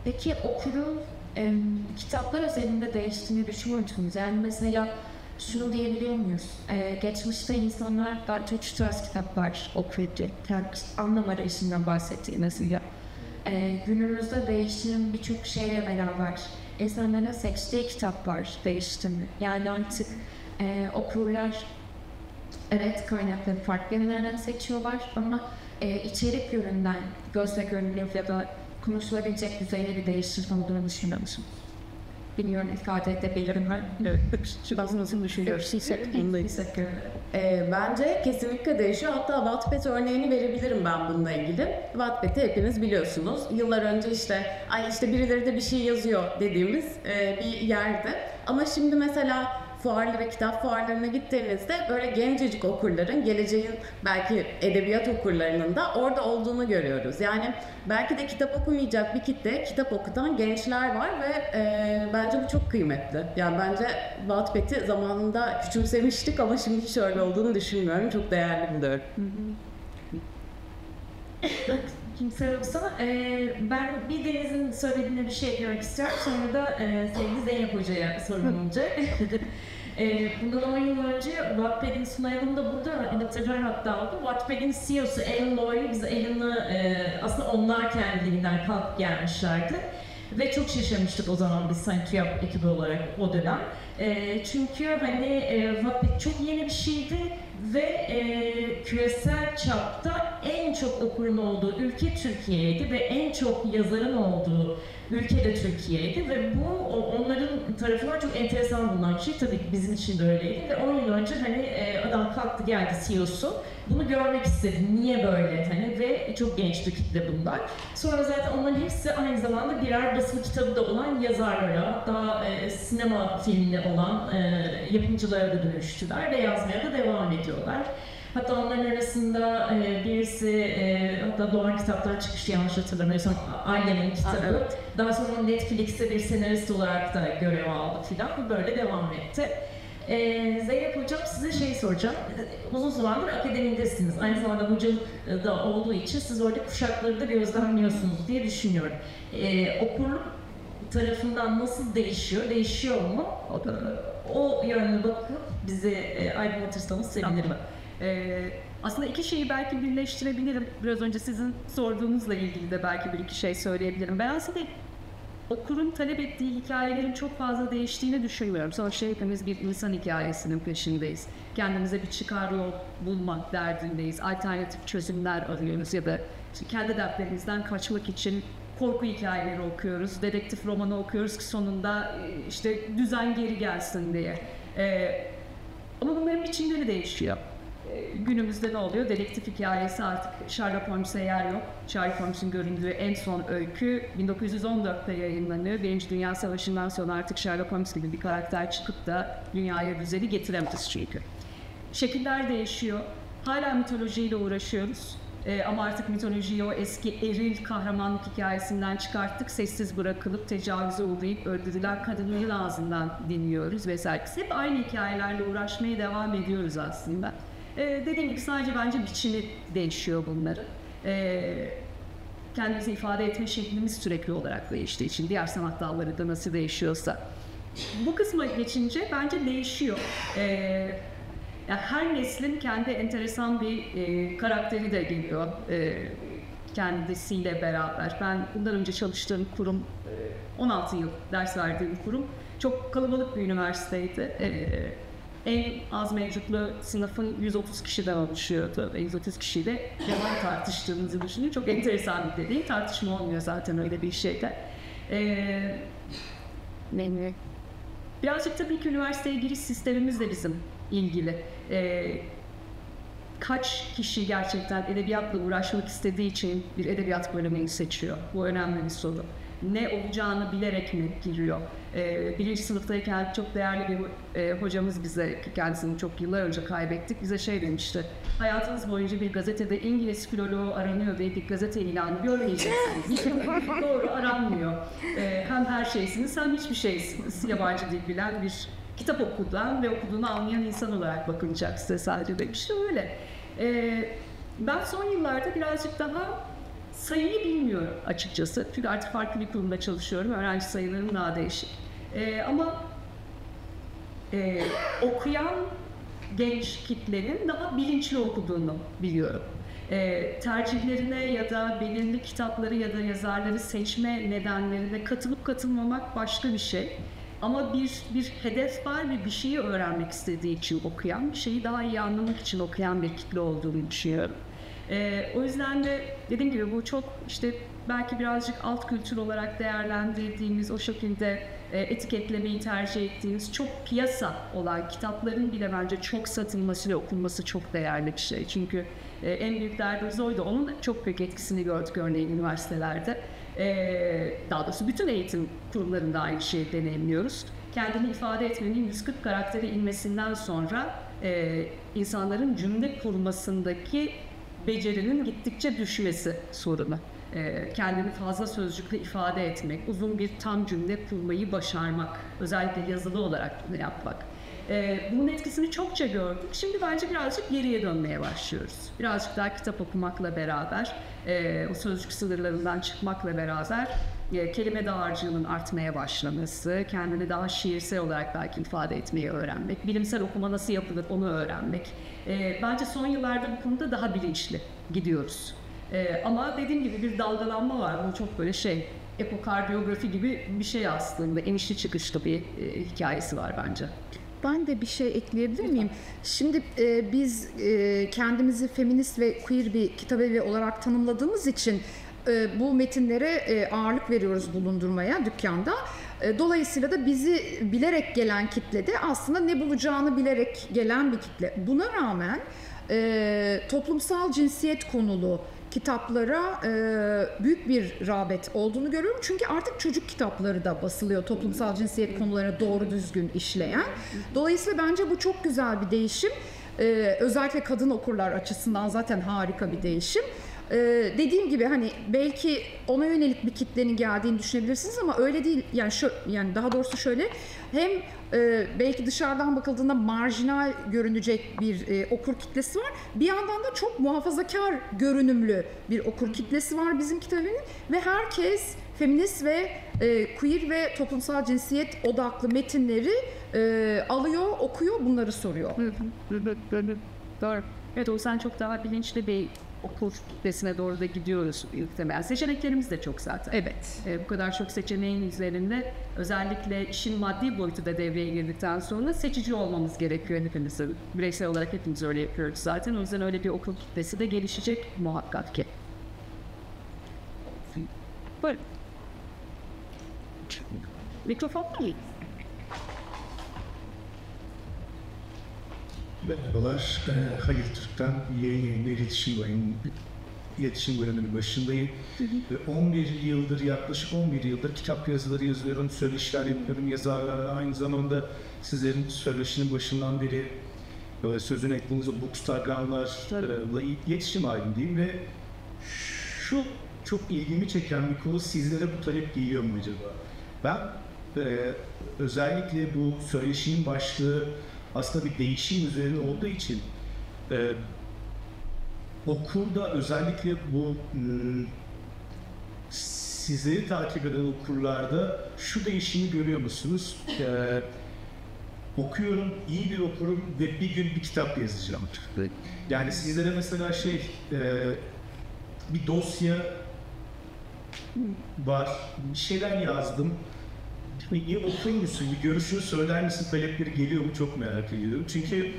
Peki okurun kitaplar özelinde değiştiğini düşünüyor musunuz? Yani mesela şunu diyebiliyor muyuz? Geçmişte insanlar daha çok şu tarz kitaplar okuyordu. Yani anlam arayışından bahsettiği mesela. Günümüzde değişim birçok şeyle beraber insanların seçtiği kitaplar değişti mi? Yani artık okurlar evet kaynakları farklı yerlerden seçiyorlar ama içerik yönünden gözle görünür ya da konuşulabilecek düzeyde bir değişim olduğunu düşünmemişim. Bilmiyorum ifade edebilirim ben. Bazen nasıl düşünüyoruz? Bence kesinlikle değişiyor. Hatta Wattpad örneğini verebilirim ben bununla ilgili. Wattpad'i hepiniz biliyorsunuz. Yıllar önce işte ay işte birileri de bir şey yazıyor dediğimiz bir yerdi. Ama şimdi mesela fuarlı ve kitap fuarlarına gittiğinizde böyle gencecik okurların, geleceğin belki edebiyat okurlarının da orada olduğunu görüyoruz. Yani belki de kitap okumayacak bir kitle, kitap okutan gençler var ve bence bu çok kıymetli. Yani bence Wattpad'i zamanında küçümsemiştik ama şimdi şöyle olduğunu düşünmüyorum. Çok değerli bir dört. Kimse yoksa ben bir Deniz'in söylediğine bir şey eklemek istiyorum. Sonra da sevgili Zeynep Hoca'ya sorun olacak. Bundan 10 yıl önce Wattpad'in sunayımında burada editörler hatta oldu. Wattpad'in CEO'su Ellen Lloyd, biz Ellen'ı aslında onlar kendiliğinden kalkıp gelmişlerdi. Ve çok şaşırmıştık o zaman biz sanki TÜYAP ekibi olarak o dönem. Çünkü hani Wattpad çok yeni bir şeydi ve küresel çapta en çok okurun olduğu ülke Türkiye'ydi ve en çok yazarın olduğu ülke de Türkiye'ydi ve bu onların tarafından çok enteresan bulunan bir şey. Tabii ki bizim için de öyleydi ve 10 yıl önce hani adam kalktı geldi CEO'su. Bunu görmek istedim. Niye böyle? Hani ve çok genç bir kitle bunlar. Sonra zaten onların hepsi aynı zamanda birer basılı kitabı da olan yazarlara, hatta sinema filmi olan yapımcılara da dönüştüler ve yazmaya da devam ediyorlar. Hatta onların arasında birisi hatta Doğan Kitaplar çıkışı, yanlış hatırlamıyorsam Ailemin kitabı. Daha sonra Netflix'te bir senarist olarak da görev aldı filan. Bu böyle devam etti. Zeynep Hocam, size şey soracağım. Uzun zamandır akademidesiniz. Aynı zamanda hocam da olduğu için siz orada kuşakları da gözlemliyorsunuz diye düşünüyorum. Okurluk tarafından nasıl değişiyor? Değişiyor mu? O yönüne bakıp bize aydınlatırsanız sevinirim. Aslında iki şeyi belki birleştirebilirim. Biraz önce sizin sorduğunuzla ilgili de belki bir iki şey söyleyebilirim. Ben aslında okurun talep ettiği hikayelerin çok fazla değiştiğini düşünmüyorum. Sonuçta hepimiz bir insan hikayesinin peşindeyiz. Kendimize bir çıkar yol bulmak derdindeyiz. Alternatif çözümler arıyoruz ya da kendi dertlerimizden kaçmak için korku hikayeleri okuyoruz. Dedektif romanı okuyoruz ki sonunda işte düzen geri gelsin diye. Ama bunların biçimleri değişiyor. Günümüzde ne oluyor? Dedektif hikayesi artık Sherlock Holmes'e yer yok. Sherlock Holmes'un göründüğü en son öykü 1914'te yayınlanıyor. Birinci Dünya Savaşı'ndan sonra artık Sherlock Holmes gibi bir karakter çıkıp da dünyaya düzeni getiremez çünkü. Şekiller değişiyor. Hala mitolojiyle uğraşıyoruz. Ama artık mitolojiyi o eski eril kahramanlık hikayesinden çıkarttık. Sessiz bırakılıp tecavüze uğrayıp öldürülen kadınların ağzından dinliyoruz vesaire. Hep aynı hikayelerle uğraşmaya devam ediyoruz aslında. Dediğim gibi sadece bence biçimi değişiyor bunların. Kendimizi ifade etme şeklimiz sürekli olarak değiştiği için, diğer sanat dalları da nasıl değişiyorsa. Bu kısma geçince bence değişiyor. Yani her neslin kendi enteresan bir karakteri de geliyor kendisiyle beraber. Ben bundan önce çalıştığım kurum, 16 yıl ders verdiğim kurum çok kalabalık bir üniversiteydi. En az mevcutlu sınıfın 130 kişiden oluşuyordu. 130 kişiyle devam tartıştığımızı düşünün. Çok enteresan bir dediğim. Tartışma olmuyor zaten öyle bir şeyden. Birazcık tabii ki üniversiteye giriş sistemimiz de bizim ilgili. Kaç kişi gerçekten edebiyatla uğraşmak istediği için bir edebiyat bölümünü seçiyor? Bu önemli bir soru. Ne olacağını bilerek mi giriyor? Birinci sınıftayken çok değerli bir hocamız bize, kendisini çok yıllar önce kaybettik, bize şey demişti. Hayatınız boyunca bir gazetede İngiliz filoloğu aranıyor diye bir gazete ilanı görmeyeceksiniz. Doğru, aranmıyor. Hem her şeysiniz hem hiçbir şeysiniz. Yabancı dil bilen bir kitap okudan ve okuduğunu anlayan insan olarak bakılacak size sadece demişti. Öyle. Ben son yıllarda birazcık daha sayıyı bilmiyorum açıkçası. Çünkü artık farklı bir kurumda çalışıyorum. Öğrenci sayılarım daha değişik. Ama okuyan genç kitlerin daha bilinçli okuduğunu biliyorum. Tercihlerine ya da belirli kitapları ya da yazarları seçme nedenlerine katılıp katılmamak başka bir şey. Ama bir hedef var ve bir şeyi öğrenmek istediği için okuyan, bir şeyi daha iyi anlamak için okuyan bir kitle olduğunu düşünüyorum. O yüzden de dediğim gibi bu çok işte belki birazcık alt kültür olarak değerlendirdiğimiz, o şekilde etiketlemeyi tercih ettiğimiz çok piyasa olan kitapların bile bence çok satılması ve okunması çok değerli bir şey. Çünkü en büyük derdimiz oydu. Onun çok büyük etkisini gördük örneğin üniversitelerde. Daha doğrusu bütün eğitim kurumlarında aynı şeyi deneyimliyoruz. Kendini ifade etmenin 140 karaktere inmesinden sonra insanların cümle kurmasındaki becerinin gittikçe düşmesi sorunu. Kendini fazla sözcükle ifade etmek, uzun bir tam cümle kurmayı başarmak, özellikle yazılı olarak bunu yapmak. Bunun etkisini çokça gördük. Şimdi bence birazcık geriye dönmeye başlıyoruz. Birazcık daha kitap okumakla beraber, o sözcük sınırlarından çıkmakla beraber kelime dağarcığının artmaya başlaması, kendini daha şiirsel olarak belki ifade etmeyi öğrenmek, bilimsel okuma nasıl yapılır onu öğrenmek. Bence son yıllarda bu konuda daha bilinçli gidiyoruz. Ama dediğim gibi bir dalgalanma var. Bu çok böyle şey, ekokardiyografi gibi bir şey aslında. Enişli çıkışlı bir hikayesi var bence. Ben de bir şey ekleyebilir miyim? Şimdi biz kendimizi feminist ve queer bir kitabevi olarak tanımladığımız için bu metinlere ağırlık veriyoruz bulundurmaya dükkanda. Dolayısıyla da bizi bilerek gelen kitle de aslında ne bulacağını bilerek gelen bir kitle. Buna rağmen toplumsal cinsiyet konulu kitaplara büyük bir rağbet olduğunu görüyorum. Çünkü artık çocuk kitapları da basılıyor toplumsal cinsiyet konularına doğru düzgün işleyen. Dolayısıyla bence bu çok güzel bir değişim. Özellikle kadın okurlar açısından zaten harika bir değişim. Dediğim gibi hani belki ona yönelik bir kitlenin geldiğini düşünebilirsiniz ama öyle değil. Yani şu, yani daha doğrusu şöyle, hem belki dışarıdan bakıldığında marjinal görünecek bir okur kitlesi var. Bir yandan da çok muhafazakar görünümlü bir okur kitlesi var bizim kitabımızın ve herkes feminist ve queer ve toplumsal cinsiyet odaklı metinleri alıyor, okuyor, bunları soruyor. Doğru. Evet, o yüzden çok daha bilinçli bir okul kitlesine doğru da gidiyoruz muhtemelen. Seçeneklerimiz de çok zaten. Evet. Bu kadar çok seçeneğin üzerinde özellikle işin maddi boyutu da devreye girdikten sonra seçici olmamız gerekiyor hepimiz. Bireysel olarak hepimiz öyle yapıyoruz zaten. O yüzden öyle bir okul kitlesi de gelişecek muhakkak ki. Böyle. Mikrofon mu? Merhabalar, ben Hayır Türk'ten yayın yayında iletişim bölümünün başındayım. Ve 11 yıldır kitap yazıları yazıyorum, söyleşiler yapıyorum yazarlarla. Aynı zamanda sizlerin söyleşinin başından beri sözünü ettiğiniz o Bookstagram'larla iletişim halindeyim ve şu çok ilgimi çeken bir konu, sizlere bu talep geliyor mu acaba? Ben özellikle bu söyleşinin başlığı aslında bir değişim üzerine olduğu için okurda özellikle bu sizleri takip eden okurlarda şu değişimi görüyor musunuz? Okuyorum, iyi bir okurum ve bir gün bir kitap yazacağım. Yani sizlere mesela bir dosya var, bir şeyler yazdım. Ya okuyun musun, bir görüşünü söyler misin talepleri geliyor mu, çok merak ediyorum. Çünkü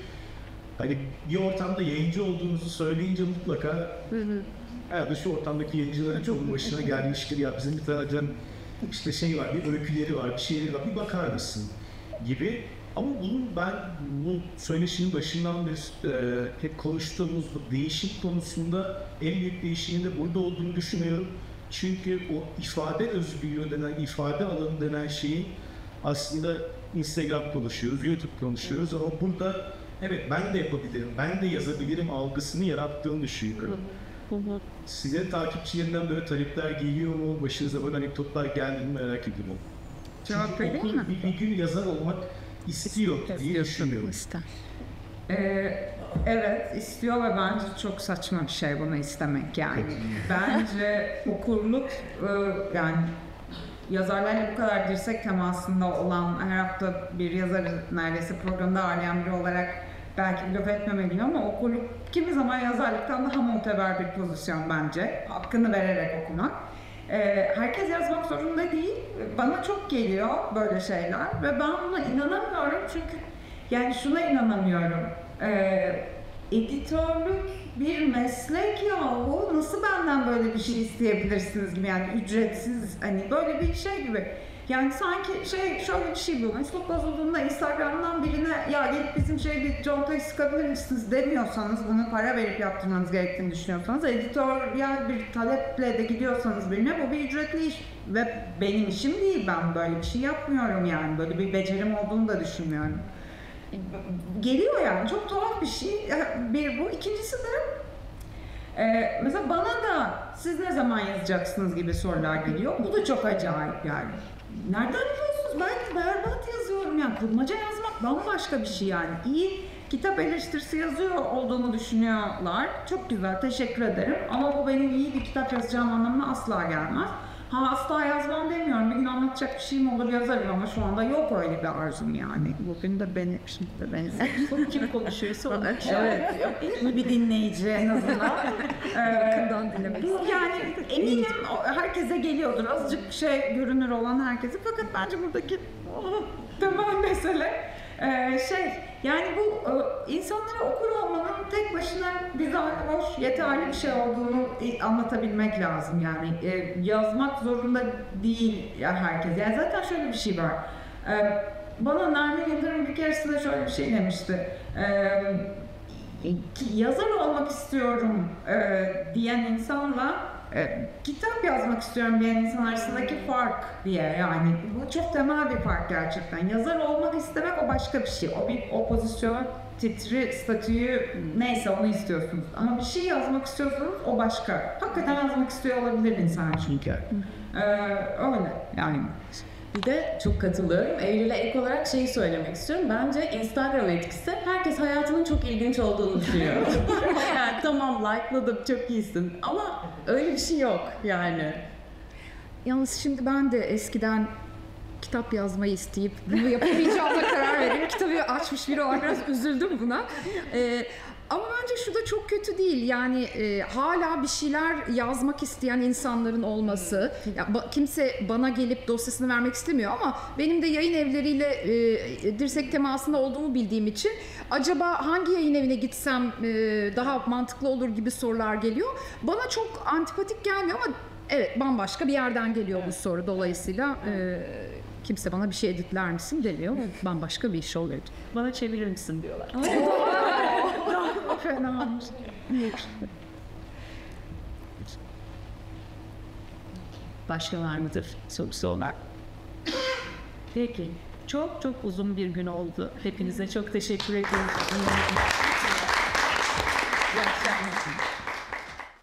hani bir ortamda yayıncı olduğunuzu söyleyince mutlaka herhalde şu ortamdaki yayıncıların çok başına gelmiştir. Ya bizim bir tane işte var, bir öyküleri var, bir şeyleri var, bir bakar mısın gibi. Ama bunun ben bu söyleşinin başından beri hep konuştuğumuz bu değişim konusunda en büyük değişimin de burada olduğunu düşünüyorum. Çünkü o ifade özgürlüğü denen, ifade alanı denen şeyi aslında Instagram konuşuyoruz, YouTube konuşuyoruz ama burada evet ben de yapabilirim, ben de yazabilirim algısını yarattığını düşünüyorum. Size takipçilerinden böyle talepler geliyor mu, başınıza böyle anekdotlar geldi mi merak ediyorum. Cevap vereyim mi? Bir gün yazar olmak istiyor diye düşünüyorum. Evet, istiyor ve bence çok saçma bir şey bunu istemek yani. Bence okurluk, yani yazarlarla bu kadar dirsek temasında olan, her hafta bir yazarı neredeyse programda ağırlayan biri olarak belki blöf etmemeliyim ama okurluk kimi zaman yazarlıktan daha muteber bir pozisyon bence. Hakkını vererek okumak. Herkes yazmak zorunda değil. Bana çok geliyor böyle şeyler ve ben buna inanamıyorum çünkü yani şuna inanamıyorum. Editörlük bir meslek yahu, nasıl benden böyle bir şey isteyebilirsiniz gibi, yani ücretsiz, hani böyle bir şey gibi. Yani sanki şöyle bir şey bu, üslup bozulduğunda Instagram'dan birine ya gelip bizim bir contayı sıkabilir misiniz demiyorsanız, bunu para verip yaptırmanız gerektiğini düşünüyorsanız, editoryal bir taleple de gidiyorsanız birine, bu bir ücretli iş ve benim işim değil, ben böyle bir şey yapmıyorum yani, böyle bir becerim olduğunu da düşünmüyorum. Geliyor yani, çok tuhaf bir şey. Bir bu. İkincisi de mesela bana da siz ne zaman yazacaksınız gibi sorular geliyor. Bu da çok acayip yani. Nereden biliyorsunuz? Ben berbat yazıyorum yani. Kurmaca yazmak bambaşka bir şey yani. İyi kitap eleştirisi yazıyor olduğumu düşünüyorlar. Çok güzel, teşekkür ederim. Ama bu benim iyi bir kitap yazacağım anlamına asla gelmez. Ha, asla yazmam demiyorum. Bir gün anlatacak bir şeyim olur yazarım ama şu anda yok öyle bir arzum yani. Bugün de benim, şimdi de benim. Kim konuşuyorsa onu evet. Bir dinleyici en azından. Yakından dinlemek istedim. Yani eminim herkese geliyordur. Azıcık görünür olan herkese. Fakat bence buradaki temel mesele yani bu insanlara okur olmanın tek başına bir zaten hoş, yeterli bir şey olduğunu anlatabilmek lazım yani. Yazmak zorunda değil ya herkes. Yani zaten şöyle bir şey var. Bana Nermin Yıldırım bir keresinde şöyle bir şey demişti. yazar olmak istiyorum diyen insanla kitap yazmak istiyorum diyen insan arasındaki fark diye, yani bu çok temel bir fark gerçekten. Yazar olmak istemek o başka bir şey, o bir o pozisyon, titri, statüyü neyse onu istiyorsunuz. Ama bir şey yazmak istiyorsanız o başka. Hakikaten yazmak istiyor olabilir insan çünkü. Öyle yani. Bir de çok katılıyorum. Eylül'e ek olarak şeyi söylemek istiyorum. Bence Instagram etkisi, herkes hayatının çok ilginç olduğunu düşünüyor. Yani tamam like'ladım, çok iyisin. Ama öyle bir şey yok yani. Yalnız şimdi ben de eskiden kitap yazmayı isteyip bunu yapamayacağıma karar verip kitabı açmış biri olarak biraz üzüldüm buna. Ama bence şu da çok kötü değil. Yani hala bir şeyler yazmak isteyen insanların olması. Ya, kimse bana gelip dosyasını vermek istemiyor ama benim de yayın evleriyle dirsek temasında olduğumu bildiğim için acaba hangi yayın evine gitsem daha mantıklı olur gibi sorular geliyor. Bana çok antipatik gelmiyor ama evet, bambaşka bir yerden geliyor bu soru. Dolayısıyla kimse bana bir şey editler misin demiyor. Bambaşka bir iş oluyor. Bana çevirir misin diyorlar. Fena olmuş. Başka var mıdır sorusu olarak? Peki. Çok çok uzun bir gün oldu. Hepinize çok teşekkür ediyorum.